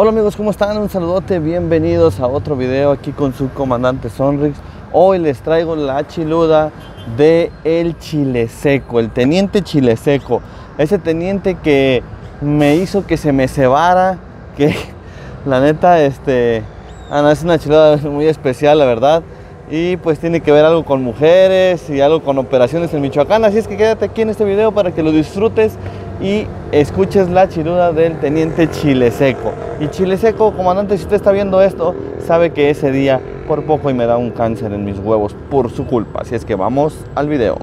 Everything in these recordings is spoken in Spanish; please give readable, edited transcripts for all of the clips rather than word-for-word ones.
Hola amigos, ¿cómo están? Un saludote, bienvenidos a otro video aquí con su comandante Sonrics. Hoy les traigo la chiluda de el Chile Seco, el teniente Chile Seco. Ese teniente que me hizo que se me cebara, que la neta, es una chiluda muy especial, la verdad. Y pues tiene que ver algo con mujeres y algo con operaciones en Michoacán. Así es que quédate aquí en este video para que lo disfrutes y escuches la chiluda del teniente Chile Seco. Y Chile Seco, comandante, si usted está viendo esto, sabe que ese día por poco y me da un cáncer en mis huevos por su culpa. Así es que vamos al video.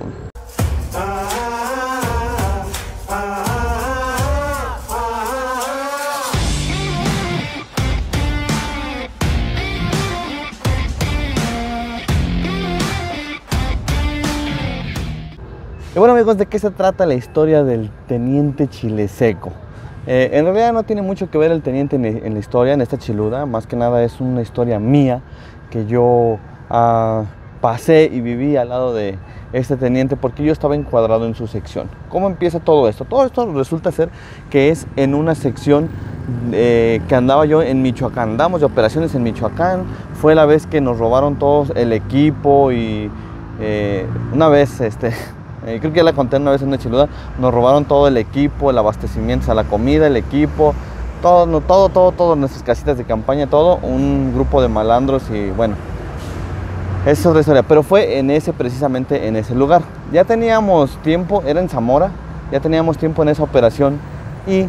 Y bueno amigos, ¿de qué se trata la historia del teniente Chile Seco? En realidad no tiene mucho que ver el teniente en la historia, en esta chiluda. Más que nada es una historia mía que yo pasé y viví al lado de este teniente, porque yo estaba encuadrado en su sección. ¿Cómo empieza todo esto? Todo esto resulta ser que es en una sección que andaba yo en Michoacán. Andamos de operaciones en Michoacán. Fue la vez que nos robaron todos el equipo y una vez creo que ya la conté una vez en una chiluda, nos robaron todo el equipo, el abastecimiento, o sea, la comida, el equipo, todo, nuestras casitas de campaña, todo, un grupo de malandros y bueno, esa es otra historia, pero fue precisamente en ese lugar. Ya teníamos tiempo, era en Zamora, ya teníamos tiempo en esa operación y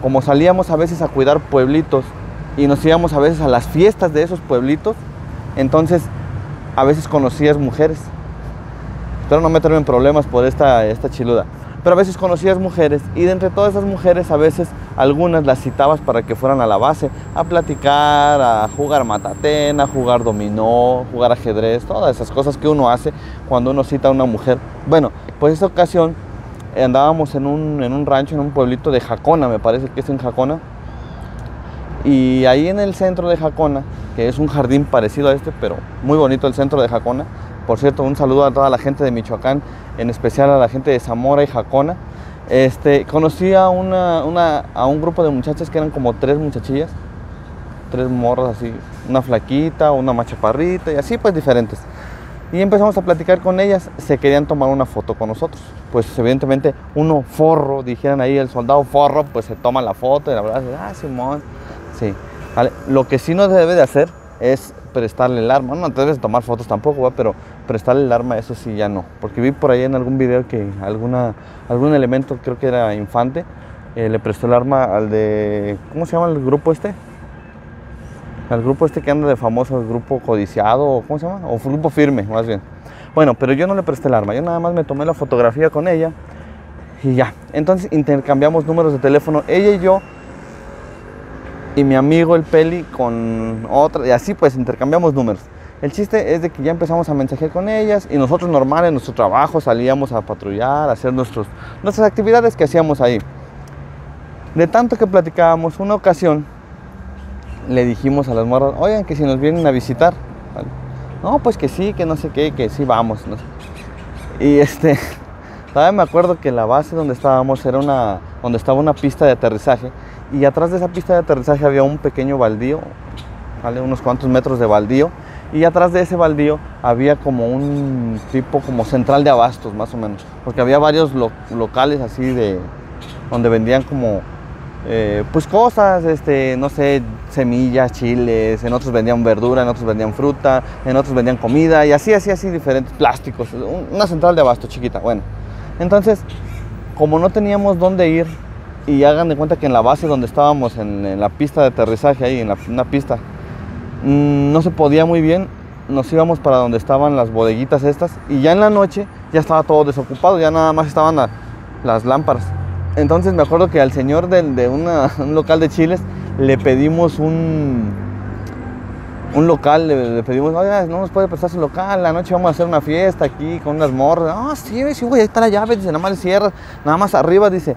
como salíamos a veces a cuidar pueblitos y nos íbamos a veces a las fiestas de esos pueblitos, entonces a veces conocías mujeres. Espero no meterme en problemas por esta chiluda. Pero a veces conocías mujeres y de entre todas esas mujeres a veces algunas las citabas para que fueran a la base a platicar, a jugar matatena, a jugar dominó, jugar ajedrez, todas esas cosas que uno hace cuando uno cita a una mujer. Bueno, pues esta ocasión andábamos en un rancho, en un pueblito de Jacona, me parece que es en Jacona. Y ahí en el centro de Jacona, que es un jardín parecido a este, pero muy bonito el centro de Jacona. Por cierto, un saludo a toda la gente de Michoacán, en especial a la gente de Zamora y Jacona. Conocí a un grupo de muchachas que eran como tres muchachillas, tres morras así, una flaquita, una machaparrita y así pues diferentes. Y empezamos a platicar con ellas, se querían tomar una foto con nosotros. Pues evidentemente uno forro, dijeran ahí el soldado forro, pues se toma la foto y la verdad, ah, simón, sí. Vale. Lo que sí no se debe de hacer es prestarle el arma, no te debes tomar fotos tampoco, ¿va? Pero prestarle el arma, eso sí ya no, porque vi por ahí en algún video que algún elemento, creo que era Infante, le prestó el arma al de, ¿cómo se llama el grupo este? Al grupo este que anda de famoso, el grupo codiciado, ¿cómo se llama? O grupo firme, más bien. Bueno, pero yo no le presté el arma, yo nada más me tomé la fotografía con ella y ya. Entonces intercambiamos números de teléfono, ella y yo, y mi amigo el Peli con otra, y así pues intercambiamos números. El chiste es de que ya empezamos a mensajear con ellas y nosotros normal en nuestro trabajo salíamos a patrullar, a hacer nuestras actividades que hacíamos ahí. De tanto que platicábamos, una ocasión le dijimos a las morras, oigan, que si nos vienen a visitar. ¿Vale? No, pues que sí, que no sé qué, que sí vamos, ¿no? Y todavía me acuerdo que la base donde estábamos era donde estaba una pista de aterrizaje. Y atrás de esa pista de aterrizaje había un pequeño baldío, ¿vale? Unos cuantos metros de baldío. Y atrás de ese baldío había como un tipo como central de abastos, más o menos. Porque había varios locales así de donde vendían como pues cosas, no sé, semillas, chiles. En otros vendían verdura, en otros vendían fruta, en otros vendían comida. Y así, diferentes plásticos. Una central de abastos chiquita, bueno. Entonces, como no teníamos dónde ir, y hagan de cuenta que en la base donde estábamos, en la pista de aterrizaje, ahí en una pista, no se podía muy bien, nos íbamos para donde estaban las bodeguitas estas, y ya en la noche ya estaba todo desocupado, ya nada más estaban las lámparas. Entonces me acuerdo que al señor de un local de chiles le pedimos un local, le pedimos, oiga, no nos puede prestar su local, la noche vamos a hacer una fiesta aquí con unas morras. Ah, oh, sí, güey, ahí está la llave, dice, nada más le cierra, nada más arriba, dice,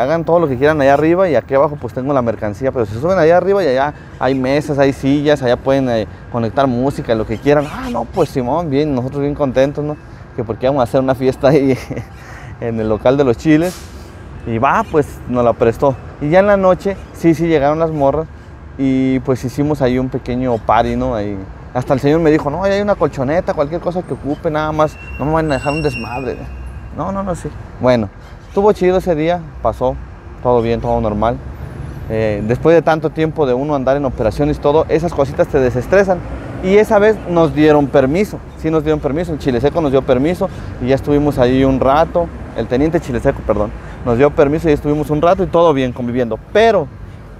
hagan todo lo que quieran allá arriba y aquí abajo pues tengo la mercancía, pero se suben allá arriba y allá hay mesas, hay sillas, allá pueden conectar música, lo que quieran. Ah, no, pues simón, bien, nosotros bien contentos, ¿no? Que porque vamos a hacer una fiesta ahí en el local de los chiles. Y va, pues nos la prestó. Y ya en la noche, sí, llegaron las morras y pues hicimos ahí un pequeño party, ¿no? Ahí. Hasta el señor me dijo, no, ahí hay una colchoneta, cualquier cosa que ocupe, nada más, no me van a dejar un desmadre. No, sí. Bueno, estuvo chido ese día, pasó, todo bien, todo normal. Después de tanto tiempo de uno andar en operaciones, todo, esas cositas te desestresan. Y esa vez nos dieron permiso, sí nos dieron permiso, el Chile Seco nos dio permiso y ya estuvimos ahí un rato, el teniente Chile Seco, perdón, nos dio permiso y estuvimos un rato y todo bien conviviendo. Pero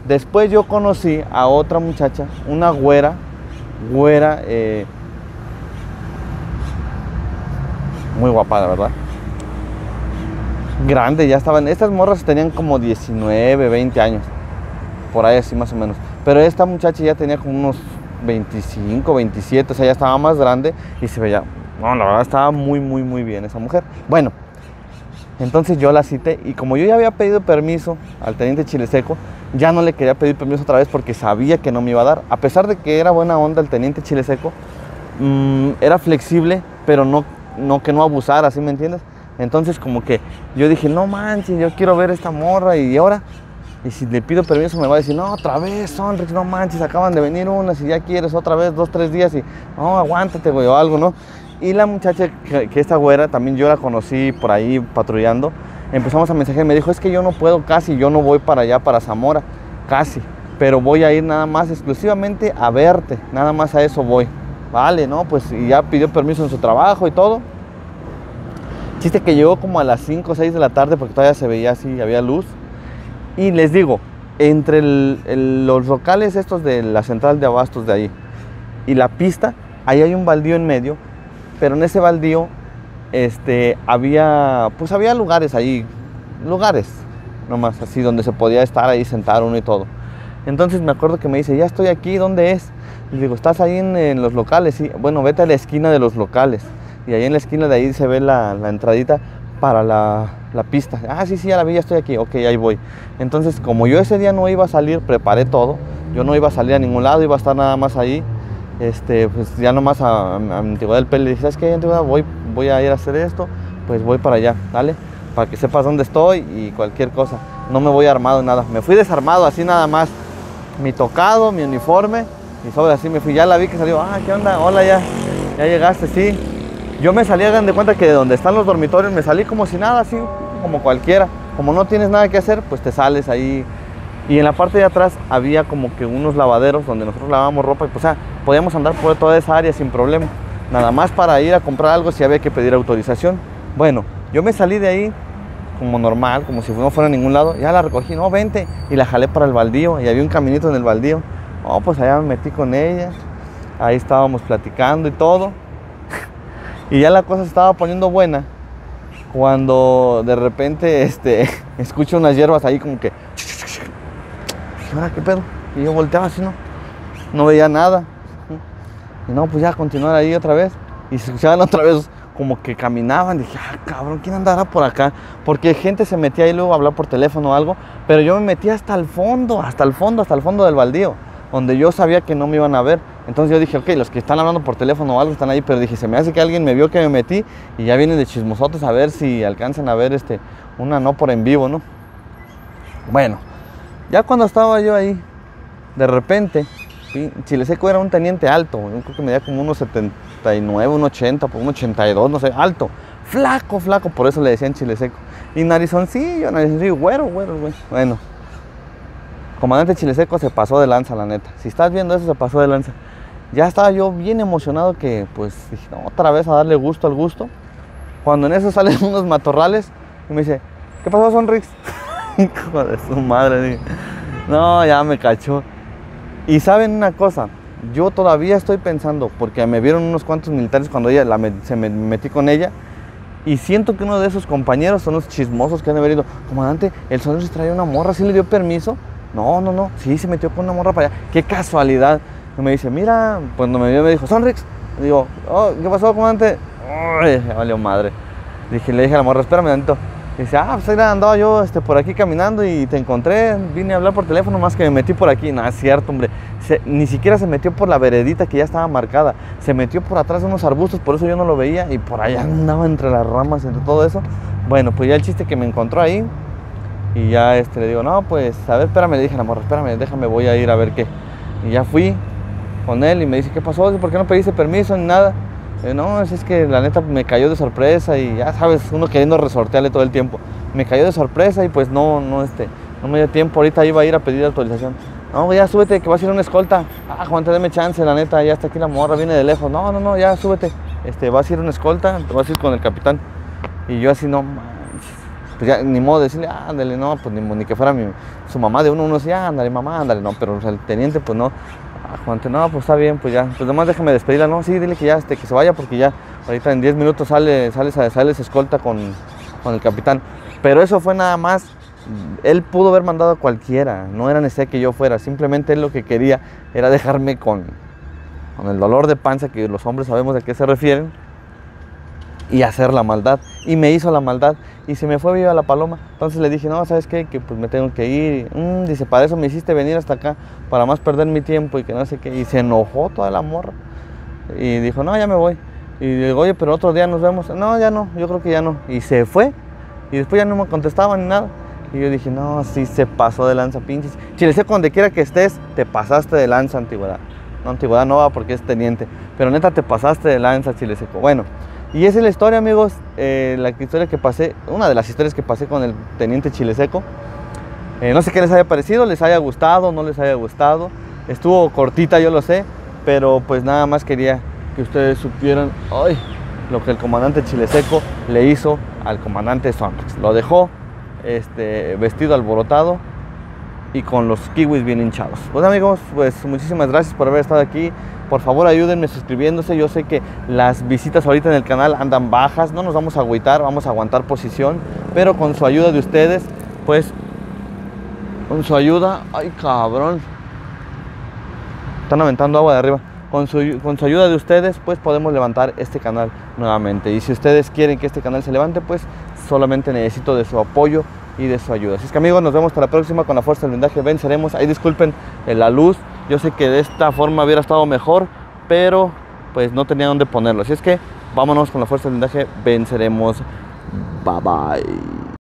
después yo conocí a otra muchacha, una güera, muy guapa, la verdad. Grande, ya estaban, estas morras tenían como 19, 20 años, por ahí así más o menos. Pero esta muchacha ya tenía como unos 25, 27, o sea, ya estaba más grande y se veía, no, la verdad estaba muy bien esa mujer. Bueno, entonces yo la cité y como yo ya había pedido permiso al teniente Chile Seco, ya no le quería pedir permiso otra vez porque sabía que no me iba a dar. A pesar de que era buena onda el teniente Chile Seco, era flexible, pero no que no abusara, ¿sí me entiendes? Entonces como que yo dije, no manches, yo quiero ver esta morra y ahora... Y si le pido permiso me va a decir, no, otra vez, Sonrics, no manches, acaban de venir unas y ya quieres otra vez, 2, 3 días y no, aguántate, güey, o algo, ¿no? Y la muchacha, que esta güera, también yo la conocí por ahí patrullando, empezamos a mensajear, me dijo, es que yo no puedo casi, yo no voy para allá, para Zamora, casi, pero voy a ir nada más exclusivamente a verte, nada más a eso voy. Vale, ¿no? Pues y ya pidió permiso en su trabajo y todo. Chiste que llegó como a las 5 o 6 de la tarde porque todavía se veía así, había luz. Y les digo, entre los locales estos de la central de abastos de ahí y la pista, ahí hay un baldío en medio, pero en ese baldío había lugares ahí, lugares nomás así donde se podía estar ahí, sentar uno y todo. Entonces me acuerdo que me dice, ya estoy aquí, ¿dónde es? Le digo, ¿estás ahí en los locales? Sí, bueno, vete a la esquina de los locales. Y ahí en la esquina de ahí se ve la entradita para la pista. Ah, sí, ya la vi, ya estoy aquí. Ok, ahí voy. Entonces, como yo ese día no iba a salir, preparé todo. Yo no iba a salir a ningún lado, iba a estar nada más ahí. Pues ya nomás a Antigüedad del Pele. Dije, ¿sabes qué? Antigüedad, voy a ir a hacer esto. Pues voy para allá, ¿vale? Para que sepas dónde estoy y cualquier cosa. No me voy armado nada. Me fui desarmado, así nada más. Mi tocado, mi uniforme. Y sobre así me fui. Ya la vi que salió. Ah, ¿qué onda? Hola, ya llegaste, sí. Yo me salí, hagan de cuenta que de donde están los dormitorios me salí como si nada, así como cualquiera. Como no tienes nada que hacer, pues te sales ahí. Y en la parte de atrás había como que unos lavaderos donde nosotros lavábamos ropa. Y pues, o sea, podíamos andar por toda esa área sin problema. Nada más para ir a comprar algo si había que pedir autorización. Bueno, yo me salí de ahí como normal, como si no fuera a ningún lado. Ya la recogí, no, vente. Y la jalé para el baldío. Y había un caminito en el baldío. Oh, pues allá me metí con ella. Ahí estábamos platicando y todo. Y ya la cosa se estaba poniendo buena cuando de repente escucho unas hierbas ahí como que... ¿Qué pedo? Y yo volteaba así, ¿no? No veía nada. Y no, pues ya continuar ahí otra vez. Y se escuchaban otra vez como que caminaban. Dije, ah, cabrón, ¿quién andará por acá? Porque gente se metía ahí luego a hablar por teléfono o algo. Pero yo me metí hasta el fondo del baldío. Donde yo sabía que no me iban a ver. Entonces yo dije, ok, los que están hablando por teléfono o algo están ahí, pero dije, se me hace que alguien me vio que me metí y ya vienen de chismosotes a ver si alcanzan a ver una no por en vivo, ¿no? Bueno, ya cuando estaba yo ahí, de repente, Chile Seco era un teniente alto, yo creo que medía como unos 79, un 80, un 82, no sé, alto, flaco, por eso le decían Chile Seco. Y narizoncillo, güero, güey. Bueno. Comandante Chile Seco se pasó de lanza, la neta. Si estás viendo eso, se pasó de lanza. Ya estaba yo bien emocionado que, pues, dije, no, otra vez a darle gusto al gusto. Cuando en eso salen unos matorrales y me dice, ¿qué pasó, Sonrics? Hijo de su madre, dije. No, ya me cachó. Y saben una cosa, yo todavía estoy pensando, porque me vieron unos cuantos militares cuando me metí con ella. Y siento que uno de esos compañeros son los chismosos que han de haber ido. Comandante, el Sonrics traía una morra, ¿sí le dio permiso? No, sí, se metió con una morra para allá. ¡Qué casualidad! Y me dice, mira, cuando me vio me dijo, Sonrics. Le digo, oh, ¿qué pasó, comandante? Ay, valió madre. Le dije a la morra, espérame tantito. Dice, ah, pues ahí andaba yo por aquí caminando y te encontré, vine a hablar por teléfono, más que me metí por aquí. No, es cierto, hombre. Ni siquiera se metió por la veredita que ya estaba marcada. Se metió por atrás de unos arbustos, por eso yo no lo veía. Y por allá andaba entre las ramas, entre todo eso. Bueno, pues ya el chiste que me encontró ahí. Y ya le digo, no, pues, a ver, espérame, le dije a la morra, espérame, déjame, voy a ir a ver qué. Y ya fui con él y me dice, ¿qué pasó? ¿Por qué no pediste permiso ni nada? No, es que la neta me cayó de sorpresa y ya sabes, uno queriendo resortearle todo el tiempo. Me cayó de sorpresa y pues no me dio tiempo, ahorita iba a ir a pedir autorización. No, ya súbete, que vas a ir a una escolta. Ah, Juan, te dame chance, la neta, ya está aquí la morra, viene de lejos. No, no, no, ya súbete, vas a ir a una escolta, te vas a ir con el capitán. Y yo así, no manches. Pues ya, ni modo de decirle, ándale, no, pues ni que fuera su mamá de uno decía, ándale, mamá, ándale, no, pero o sea, el teniente, pues no, Juante, no, pues está bien, pues ya, pues nomás déjame despedirla, no, sí, dile que ya, que se vaya, porque ya, ahorita en 10 minutos sale esa escolta con el capitán, pero eso fue nada más, él pudo haber mandado a cualquiera, no era necesario que yo fuera, simplemente él lo que quería era dejarme con el dolor de panza, que los hombres sabemos a qué se refieren, y hacer la maldad, y me hizo la maldad, y se me fue viva la paloma. Entonces le dije, no, ¿sabes qué? Que pues me tengo que ir. Dice, para eso me hiciste venir hasta acá, para más perder mi tiempo y que no sé qué. Y se enojó toda la morra, y dijo, no, ya me voy. Y le digo, oye, pero otro día nos vemos. No, ya no, yo creo que ya no. Y se fue, y después ya no me contestaba ni nada. Y yo dije, no, sí se pasó de lanza, pinches. Chile Seco, donde quiera que estés, te pasaste de lanza, antigüedad. No, antigüedad no va porque es teniente, pero neta te pasaste de lanza, Chile Seco. Bueno. Y esa es la historia, amigos, una de las historias que pasé con el teniente Chile Seco. No sé qué les haya parecido, les haya gustado, no les haya gustado. Estuvo cortita, yo lo sé, pero pues nada más quería que ustedes supieran lo que el comandante Chile Seco le hizo al comandante Sonrics. Lo dejó vestido alborotado y con los kiwis bien hinchados. Pues amigos, pues muchísimas gracias por haber estado aquí. Por favor, ayúdenme suscribiéndose. Yo sé que las visitas ahorita en el canal andan bajas. No nos vamos a agüitar, vamos a aguantar posición. Pero con su ayuda de ustedes, pues, con su ayuda... ¡Ay, cabrón! Están aventando agua de arriba. Con su ayuda de ustedes, pues, podemos levantar este canal nuevamente. Y si ustedes quieren que este canal se levante, pues, solamente necesito de su apoyo y de su ayuda. Así es que, amigos, nos vemos hasta la próxima. Con la fuerza del blindaje venceremos. Ahí disculpen la luz. Yo sé que de esta forma hubiera estado mejor, pero pues no tenía dónde ponerlo. Así es que vámonos con la fuerza del blindaje, venceremos. Bye bye.